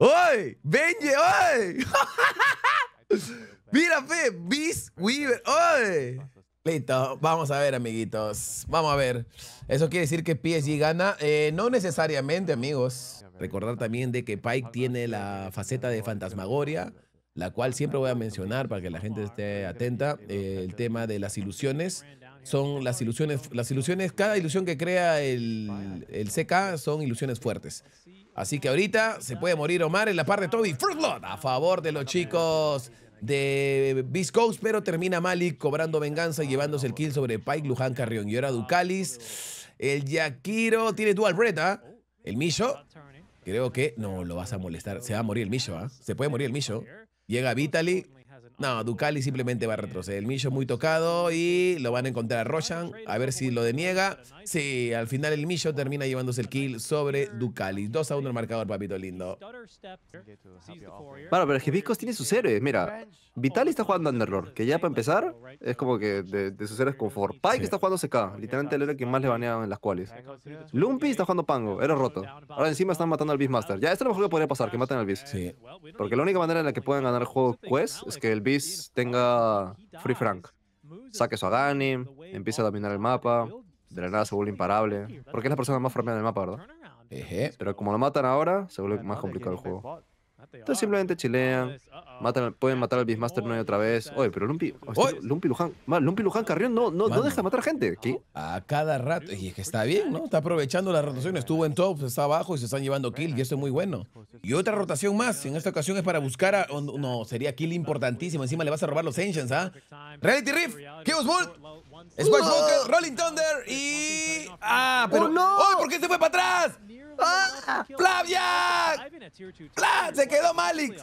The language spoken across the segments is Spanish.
¡Oy! ¡Benji! ¡Oy! ¡Mira, fe! ¡Beast Weaver! ¡Oy! Listo, vamos a ver, amiguitos. Vamos a ver. ¿Eso quiere decir que PSG gana? No necesariamente, amigos. Recordar también de que Pike tiene la faceta de fantasmagoria, la cual siempre voy a mencionar para que la gente esté atenta. El tema de las ilusiones. Son las ilusiones, cada ilusión que crea el CK son ilusiones fuertes. Así que ahorita se puede morir Omar en la parte de Toby. First Blood a favor de los chicos de Viscos, pero termina Malik cobrando venganza y llevándose el kill sobre Pike, Luján Carrión. Y ahora Ducalis, el Yakiro tiene dual breath, ¿ah? El Misho, creo que no lo vas a molestar, se va a morir el Misho, ¿ah? Se puede morir el Misho. Llega Vitaly, no, Ducalis simplemente va a retroceder. El Millo muy tocado y lo van a encontrar a Roshan. A ver si lo deniega. Sí, al final el Millo termina llevándose el kill sobre Ducalis. 2-1 el marcador, papito lindo. Bueno, pero es que Viscos tiene sus héroes. Mira, Vitaly está jugando Underlord, que ya para empezar es como que de sus héroes confort. Pai que está jugando CK, literalmente el héroe que más le baneaban en las cuales. Lumpy está jugando Pango, héroe roto. Ahora encima están matando al Beastmaster. Ya, esto es lo mejor que podría pasar, que maten al Beast. Sí. Porque la única manera en la que pueden ganar el juego Quest es que el Beast tenga Free Frank, saque su Aghanim, empieza a dominar el mapa, de la nada se vuelve imparable, porque es la persona más farmeada del mapa, ¿verdad? Eje. Pero como lo matan ahora, se vuelve más complicado el juego. Entonces simplemente chilean, matan, pueden matar al Beastmaster una y otra vez. Oye, pero Lumpy Luján Carrión no deja de matar gente. ¿Qué? A cada rato, y es que está bien, ¿no? Está aprovechando las rotaciones, estuvo en top, está abajo y se están llevando kill, y esto es muy bueno. Y otra rotación más, en esta ocasión es para buscar a... No, sería kill importantísimo, encima le vas a robar los Ancients, ¿ah? Reality Rift, Chaos Bolt, Squash Boker, Rolling Thunder y... ¡Ah, pero no! ¡Oh, por qué se fue para atrás! ¡Ah! ¡Flavia! ¡Flavia! ¡Se quedó Malik!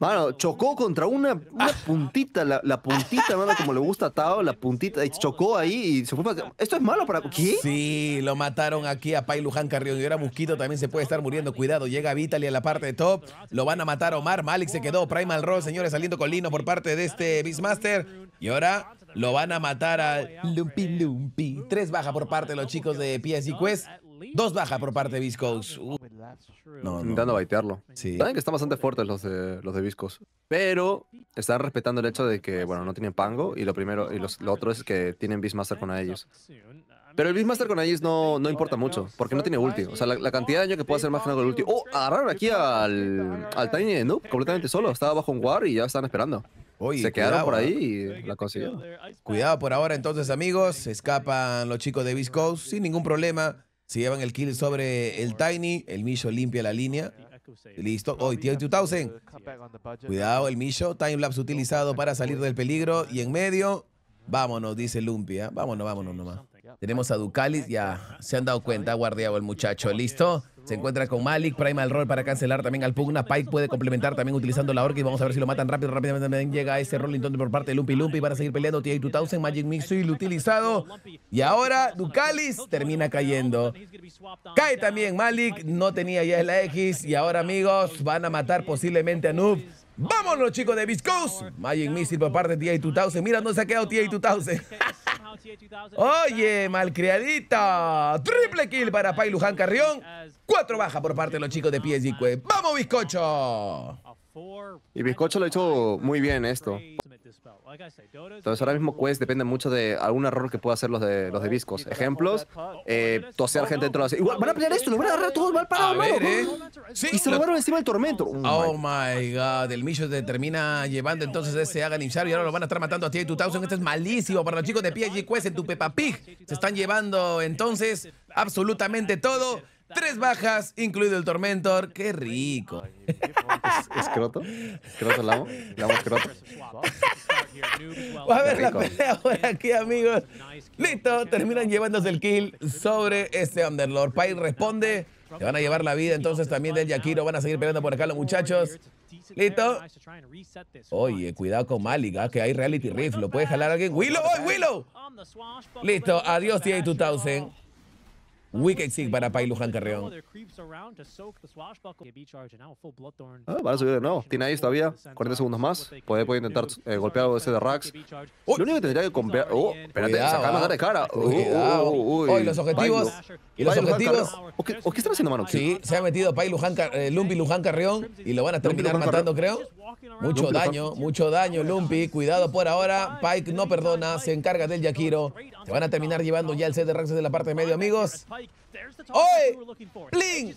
Mano, chocó contra una puntita, la puntita, mano, como le gusta a Tao, la puntita, y chocó ahí y se fue para... ¿Esto es malo para...? ¿Qué? Sí, lo mataron aquí a Pai Luján Carrión, y ahora Mosquito también se puede estar muriendo, cuidado, llega Vitaly a la parte de top, lo van a matar a Omar, Malik se quedó, Primal Roll, señores, saliendo con Lino por parte de este Beastmaster, y ahora... Lo van a matar a Lumpy. 3 baja por parte de los chicos de PSG Quest. 2 baja por parte de Viscos. No, intentando baitearlo. Sí. Saben que están bastante fuertes los de Viscos. Pero están respetando el hecho de que, bueno, no tienen Pango. Y lo otro es que tienen Beastmaster con ellos. Pero el Beastmaster con ellos no importa mucho, porque no tiene ulti. O sea, la cantidad de daño que puede hacer más que nada con el ulti. ¡Oh! Agarraron aquí al Tiny de Noob completamente solo. Estaba bajo un ward y ya estaban esperando. Oye, se quedaron por ahí y la consiguieron. Cuidado por ahora entonces, amigos. Se escapan los chicos de Bizcocho sin ningún problema. Se llevan el kill sobre el Tiny. El Misho limpia la línea. Listo. Hoy TA2000. Cuidado el Misho. Timelapse utilizado para salir del peligro. Y en medio, vámonos, dice Lumpy. ¿Eh? Vámonos nomás. Tenemos a Ducalis. Ya se han dado cuenta. Guardiado el muchacho. Listo. Se encuentra con Malik, Primal Roll para cancelar también al Pugna. Pike puede complementar también utilizando la Orchid. Vamos a ver si lo matan rápidamente. También llega ese Rolling Thunder por parte de Lumpy. Van a seguir peleando. TA2000, Magic Missile utilizado. Y ahora Ducalis termina cayendo. Cae también Malik. No tenía ya la X. Y ahora, amigos, van a matar posiblemente a Noob. ¡Vámonos, chicos de Viscos! Magic Missile por parte de TA2000. Mira dónde se ha quedado TA2000. Oye, malcriadita. Triple kill para Pai Luján Carrión. 4 baja por parte de los chicos de PSG Quest. ¡Vamos, Bizcocho! Y Bizcocho lo ha hecho muy bien esto. Entonces ahora mismo Quest depende mucho de algún error que pueda hacer los de Viscos. Ejemplos, tosear gente dentro de la... Igual, van a pelear esto, lo van a agarrar todo mal parado, mano. Sí, y se lo robaron encima del Tormentor. Oh my God, el Millo se termina llevando entonces ese Aghanim y ahora lo van a estar matando a TA2000. Esto es malísimo para los chicos de PSG Quest en tu Peppa Pig. Se están llevando entonces absolutamente todo. 3 bajas, incluido el Tormentor. ¡Qué rico! ¿Escroto? ¿Escroto el amo? ¿El amo escroto? Va a ver la pelea por aquí, amigos. Listo, terminan llevándose el kill sobre este Underlord. Pai responde. Le van a llevar la vida entonces también del Yakiro. Van a seguir peleando por acá los muchachos. ¿Listo? Oye, cuidado con Malik, ¿ah? Que hay Reality Rift. ¿Lo puede jalar alguien? ¡Willow! ¡Oh, Willow! Listo, adiós TA2000. Wicked Sig para Pai Luján Carrión. Ah, van a subir de nuevo. Tiene ahí todavía 40 segundos más. Puede intentar golpear ese de Rax. Lo único que tendría que comprar... Oh, espérate, sacar la cara de cara. Uy, los objetivos. Y los objetivos... ¿O qué están haciendo, mano? Sí, se ha metido Pai Luján, Lumpy Luján Carrión. Y lo van a terminar matando, creo. Mucho daño, Lumpy. Cuidado por ahora. Pike no perdona. Se encarga del Yakiro. Se van a terminar llevando ya el set de Rax de la parte de medio, amigos. ¡Oye! ¡Bling!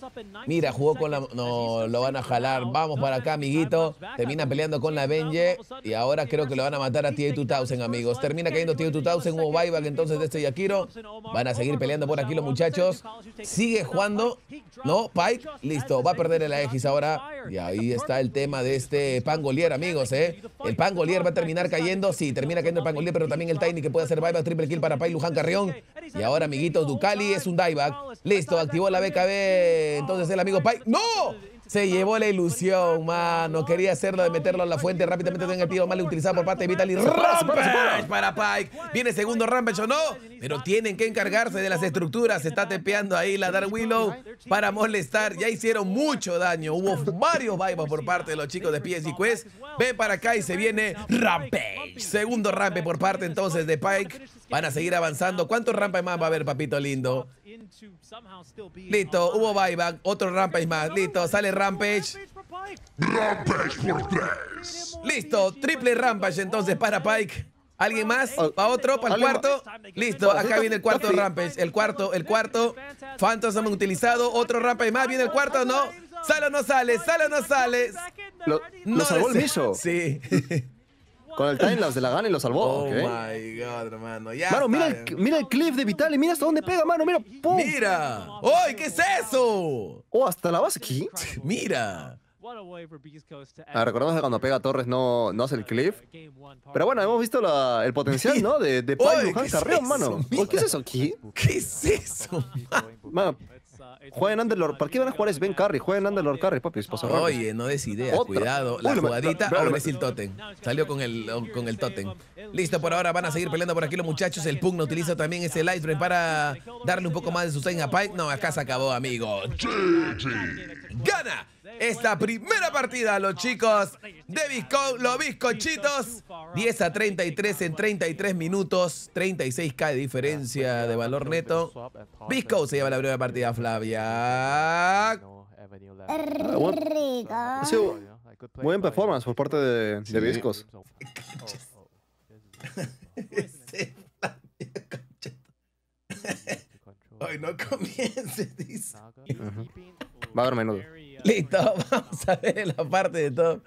Mira, jugó con la... No, lo van a jalar. Vamos para acá, amiguito. Termina peleando con la Benje. Y ahora creo que lo van a matar a TA2000, amigos. Termina cayendo TA2000. Hubo buyback entonces de este Yakiro. Van a seguir peleando por aquí los muchachos. Sigue jugando. No, Pike. Listo. Va a perder el Aegis ahora. Y ahí está el tema de este Pangolier, amigos, ¿eh? El Pangolier va a terminar cayendo. Sí, termina cayendo el Pangolier, pero también el Tiny que puede hacer buyback. Triple kill para Pai Luján Carrión. Y ahora, amiguitos, Ducali es un dieback. Listo, activó la BKB. Entonces el amigo Pai... ¡No! Se llevó la ilusión, mano. Quería hacerlo de meterlo a la fuente. Rápidamente tenga el tiro mal utilizado por parte de Vitaly. ¡Rampage para Pike! Viene segundo Rampage o no, pero tienen que encargarse de las estructuras. Se está tepeando ahí la Dark Willow para molestar. Ya hicieron mucho daño. Hubo varios buybacks por parte de los chicos de PSG Quest. Ven para acá y se viene Rampage. Segundo Rampage por parte entonces de Pike. Van a seguir avanzando. ¿Cuántos Rampage más va a haber, papito lindo? Listo, hubo buyback. Otro Rampage más. Listo, sale Rampage. Rampage por 3. Listo, triple Rampage entonces para Pike. ¿Alguien más? ¿Para otro? ¿Para el cuarto? Listo, acá viene el cuarto Rampage. El cuarto. Phantasm han utilizado. Otro Rampage más. Viene el cuarto, ¿no? ¿Sale o no sale? ¿Sale o no sale? Lo salvó el Misho. Sí. Con el timelapse de la gana y lo salvó. Oh, okay. My God, hermano. Ya mano, mira el clip de Vitaly. Mira hasta dónde pega, mano. Mira. ¡Pum! Mira. ¡Oy, qué es eso! Oh, hasta la base aquí. Mira. Recordemos que cuando pega Torres no hace el clip. Pero bueno, hemos visto el potencial, ¿no? De Pai Luján Carrión, mano. Oye, ¿qué es eso aquí? ¿Qué es eso, mano? Jueguen Underlord. ¿Para qué van a jugar? Es Ben Carry. Jueguen Underlord Carry, papi. Oye, no des idea. Otra. Cuidado. La jugadita. Ahora ves el Totem. Salió con el Totem. Listo, por ahora van a seguir peleando por aquí los muchachos. El Pugno utiliza también ese Lightbreak para darle un poco más de sustain a Pike. No, acá se acabó, amigo. Gana esta primera partida los chicos de Bizcocho, los bizcochitos. 10-33 en 33 minutos. 36K de diferencia de valor neto. Bizcocho se lleva la primera partida, Flavia. Rico. Ha sido buen performance por parte de Viscos. Hoy no comiences, dice. Va a haber menudo. Listo, vamos a ver en la parte de top.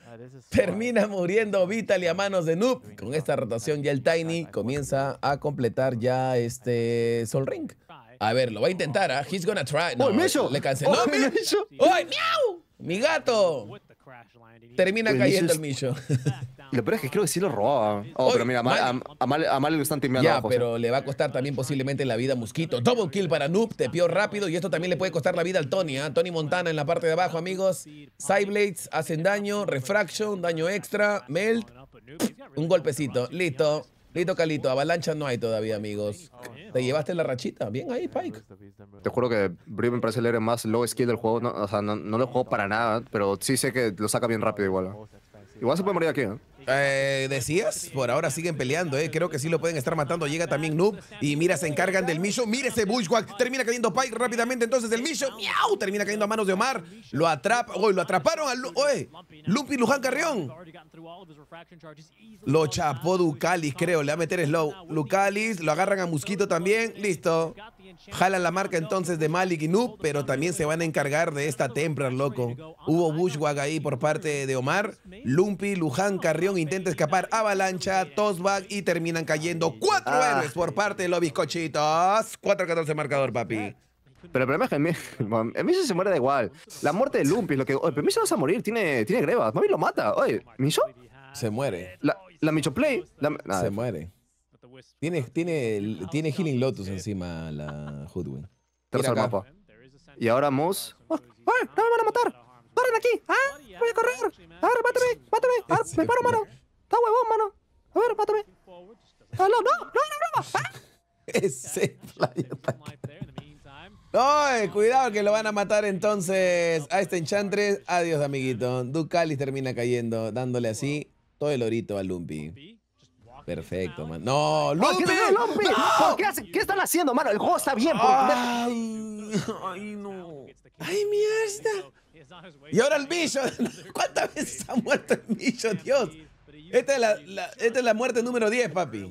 Termina muriendo Vitaly a manos de Noob. Con esta rotación ya el Tiny comienza a completar ya este Sol Ring. A ver, lo va a intentar, ¿ah? He's gonna try. No, le canceló. ¡Oh, Misho! ¡Ay, miau! ¡Mi gato! Termina cayendo el Misho. Lo peor es que creo que sí lo robaba. Oh, pero mira, a Malik lo están timbeando. Ya, pero le va a costar también posiblemente la vida a Mosquito. Double kill para Noob, tepeó rápido. Y esto también le puede costar la vida al Tony, ¿eh? Tony Montana en la parte de abajo, amigos. Sideblades hacen daño. Refraction, daño extra. Melt. Un golpecito. Listo. Listo, Calito. Avalancha no hay todavía, amigos. Te llevaste la rachita. Bien ahí, Pike. Te juro que Brim me parece el héroe más low skill del juego. No, o sea, no lo juego para nada, pero sí sé que lo saca bien rápido igual. Igual se puede morir aquí, ¿eh? Decías, por ahora siguen peleando, ¿eh? Creo que sí lo pueden estar matando. Llega también Noob. Y mira, se encargan del Misho. Mira ese Bushwhack. Termina cayendo Pike rápidamente. Entonces el Misho, ¡miau! Termina cayendo a manos de Omar. Lo atrapa. Oye, lo atraparon al Lumpy Luján Carrión. Lo chapó Ducalis, creo. Le va a meter slow. Ducalis, lo agarran a Mosquito también. Listo. Jalan la marca entonces de Malik y Noob, pero también se van a encargar de esta Templar, loco. Hubo Bushwhack ahí por parte de Omar. Lumpy Luján Carrión intenta escapar, avalancha, tossback y terminan cayendo 4 héroes por parte de los bizcochitos. 4-14 marcador, papi. Pero el problema es que Misho se muere da igual. La muerte de Lumpy es lo que... Oye, pero Misho no se va a morir, tiene grebas. Mami lo mata. Oye, ¿Misho? Se muere. La Misho Play. Se muere. Tiene Healing Lotus encima la Hoodwin. Tercer mapa. Y ahora Moose. ¡Oye, no me van a matar! ¡Corren aquí! ¡Ah! ¡Voy a correr! ¡Ah, mátame! ¡Mátame! ¡Ah, me paro, mano! ¡Está huevón, mano! A ver, mátame. ¡Ah, no! ¡No, no, no! ¡Ah! Ese player. ¡Ay! Cuidado que lo van a matar entonces a este Enchantress. Adiós, amiguito. Ducalis termina cayendo, dándole así todo el orito al Lumpy. Perfecto, man. ¡No! ¡Lumpy! ¡Lumpy! ¡No! ¿Qué están haciendo, mano? El juego está bien. ¡Ay, no! ¡Ay, mierda! Y ahora el Misho. ¿Cuántas veces ha muerto el Misho, Dios? Esta es la muerte número 10, papi.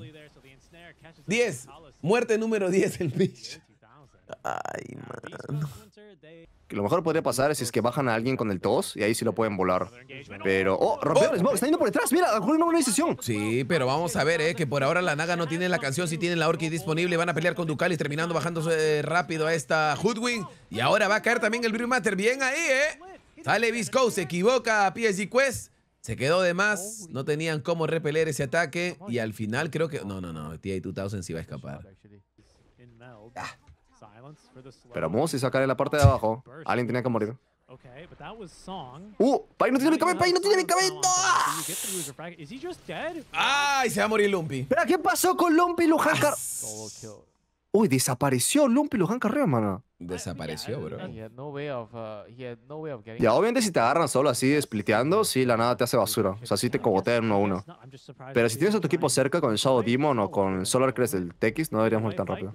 10. Muerte número 10 el Misho. Ay, mano. Lo mejor que podría pasar es que bajan a alguien con el tos y ahí sí lo pueden volar. Pero... ¡Oh! ¡Rompió el smoke! ¡Está yendo por detrás! ¡Mira! ¡Alguna una buena decisión! Sí, pero vamos a ver, que por ahora la Naga no tiene la canción. Si tienen la Orchid disponible, van a pelear con Ducalis, terminando bajándose rápido a esta Hoodwing. Y ahora va a caer también el Beastmaster. ¡Bien ahí, Sale Viscos, se equivoca a PSG Quest. Se quedó de más. No tenían cómo repeler ese ataque. Y al final creo que... No. TA2000 sí va a escapar. Pero Moose y sacaré la parte de abajo. Alguien tenía que morir. ¡Pai no tiene BKB! ¡Pai no tiene BKB! ¡No! ¡Ay! Se va a morir Lumpy. ¿Pero qué pasó con Lumpy y Luján Carrión? Uy, desapareció Lumpy y Luján Carrión, mano. Desapareció, bro. Ya, obviamente si te agarran solo así, spliteando, sí, la nada te hace basura. O sea, sí te cogotean uno a uno. Pero si tienes a tu equipo cerca con el Shadow Demon o con Solar Crest del TX, no deberíamos ir tan rápido.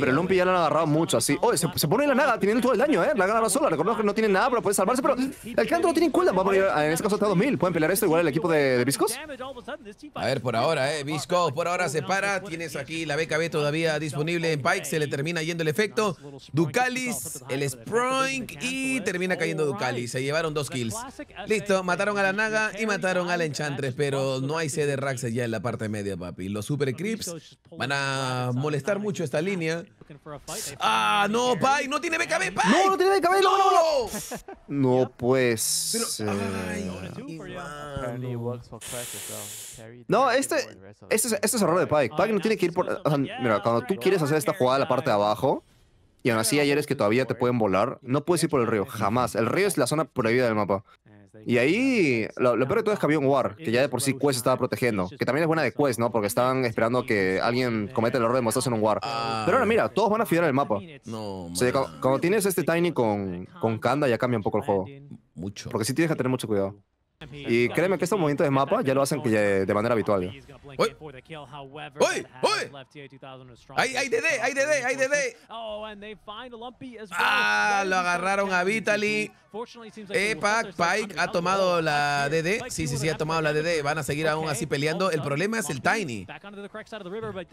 Pero Lumpy ya lo han agarrado mucho así. Oh, se pone la Naga teniendo todo el daño, La Naga sola. Reconozco que no tiene nada para poder salvarse, pero el canto no tiene cooldown. Va a morir, en este caso TA2000. ¿Pueden pelear esto igual el equipo de Viscos? A ver, por ahora, Viscos por ahora se para. Tienes aquí la BKB todavía disponible en Pike. Se le termina yendo el efecto. Ducalis, el Sprink y termina cayendo Ducalis. Se llevaron 2 kills. Listo, mataron a la Naga y mataron a la Enchantress, pero no hay CD Rax ya en la parte media, papi. Los Super Creeps van a molestar mucho esta línea. ¡Ah, no, Pai! ¡No tiene BKB, Pai! ¡No, no tiene BKB! ¡No! No, pues... Pero, no, este es error de Pai. Pai no tiene que ir por... O sea, mira, cuando tú quieres hacer esta jugada a la parte de abajo, y aún así ayer es que todavía te pueden volar, no puedes ir por el río, jamás. El río es la zona prohibida del mapa. Y ahí, lo peor de todo es que había un War, que ya de por sí Quest estaba protegiendo. Que también es buena de Quest, ¿no? Porque estaban esperando que alguien cometa el error de mostrarse en un War. Pero ahora mira, todos van a fiar el mapa. No, o sea, cuando tienes este Tiny con Kanda ya cambia un poco el juego. Mucho. Porque sí tienes que tener mucho cuidado. Y créeme que estos movimientos de mapa ya lo hacen de manera habitual. ¡Uy! ¡Uy! ¡Uy! ¡Hay DD! ¡Hay DD! ¡Hay DD! ¡Ah! Lo agarraron a Vitaly. Pike ha tomado la DD. Sí, ha tomado la DD. Van a seguir aún así peleando. El problema es el Tiny.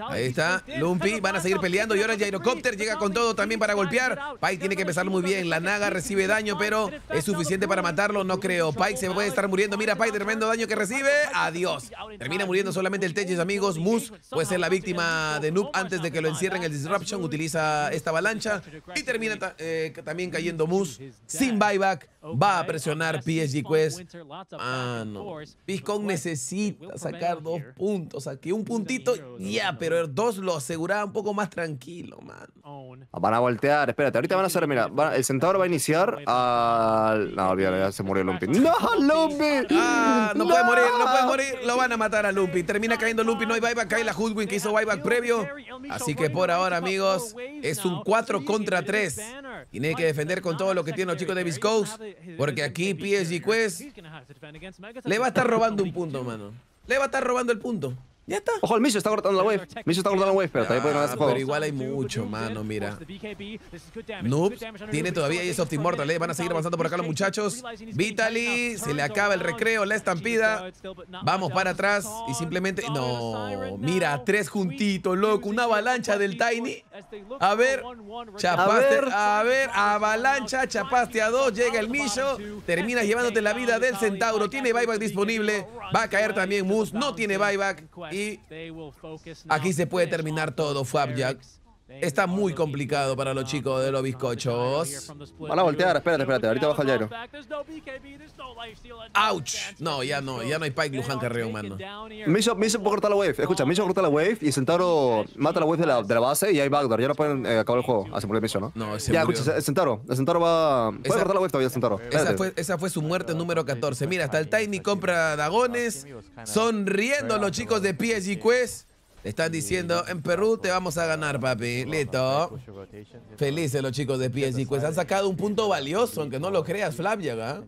Ahí está. Lumpy. Van a seguir peleando. Y ahora el Gyrocopter llega con todo también para golpear. Pike tiene que empezar muy bien. La Naga recibe daño, pero es suficiente para matarlo. No creo. Pike se puede estar muriendo. Mira, Pai, tremendo daño que recibe. Adiós. Termina muriendo solamente el Teches, amigos. Moose puede ser la víctima de Noob antes de que lo encierren el Disruption. Utiliza esta avalancha y termina también cayendo Moose. Sin buyback, va a presionar PSG Quest. Ah, no. Viscon necesita sacar 2 puntos aquí. Un puntito, pero el 2 lo aseguraba un poco más tranquilo, man. Van a voltear. Espérate, ahorita van a hacer, mira, el Centauro va a iniciar al... No, olvídalo, ya se murió Lumpy. ¡No, Lumpy! No puede morir, no puede morir. Lo van a matar a Lumpy. Termina cayendo Lumpy. No hay buyback. Cae la Hoodwin que hizo buyback previo. Así que por ahora, amigos, es un 4 contra 3. Tiene que defender con todo lo que tienen los chicos de Viscos, porque aquí PSG Quest le va a estar robando un punto, mano. Le va a estar robando el punto. Ya está. Ojo, el Misho está cortando la wave. Misho está cortando la wave, pero también puede ganar este juego. Pero igual hay mucho, mano, mira. Noob tiene todavía y es Optimortal, Van a seguir avanzando por acá los muchachos. Vitaly, se le acaba el recreo, la estampida. Vamos para atrás y simplemente... No, mira, 3 juntitos, loco. Una avalancha del Tiny. A ver, chapaste, avalancha, chapaste a 2, llega el Misho. Terminas llevándote la vida del Centauro. Tiene buyback disponible. Va a caer también Moose, no tiene buyback. Y aquí se puede terminar todo, Fabjack. Está muy complicado para los chicos de los bizcochos. Van a voltear, espérate. Ahorita baja el Jairo. ¡Auch! No, ya no hay Pike Luján Carrión, mano. Misho por cortar la wave. Escucha, Misho corta la wave y Centauro mata la wave de la base y hay backdoor. Ya no pueden acabar el juego. Así por el Misho, ¿no? No, ese escucha, el Centauro va... Puede cortar la wave todavía, el Centauro. Esa fue su muerte número 14. Mira, hasta el Tiny compra dragones. Sonriendo los chicos de PSG Quest. Le están diciendo, en Perú te vamos a ganar, papi. Listo. Felices los chicos de PSG. Pues han sacado un punto valioso, aunque no lo creas, Flavia, ¿verdad?